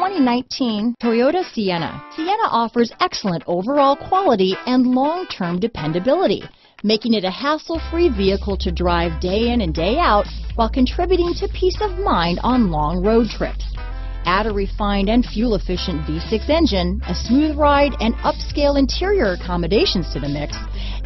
2019 Toyota Sienna. Sienna offers excellent overall quality and long-term dependability, making it a hassle-free vehicle to drive day in and day out while contributing to peace of mind on long road trips. Add a refined and fuel-efficient V6 engine, a smooth ride, and upscale interior accommodations to the mix,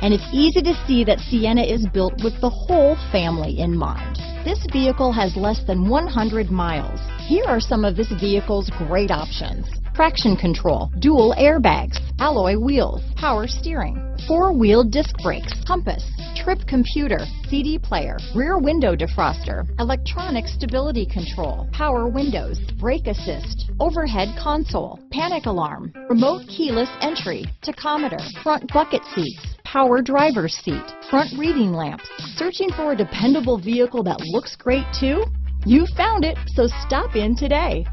and it's easy to see that Sienna is built with the whole family in mind. This vehicle has less than 100 miles. Here are some of this vehicle's great options: traction control, dual airbags, alloy wheels, power steering, four-wheel disc brakes, compass, trip computer, CD player, rear window defroster, electronic stability control, power windows, brake assist, overhead console, panic alarm, remote keyless entry, tachometer, front bucket seats, power driver's seat, front reading lamps. Searching for a dependable vehicle that looks great too? You found it, so stop in today.